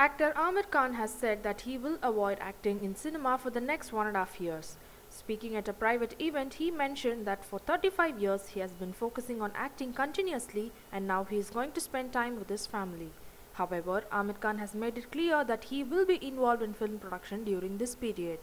Actor Aamir Khan has said that he will avoid acting in cinema for the next 1.5 years. Speaking at a private event, he mentioned that for 35 years he has been focusing on acting continuously and now he is going to spend time with his family. However, Aamir Khan has made it clear that he will be involved in film production during this period.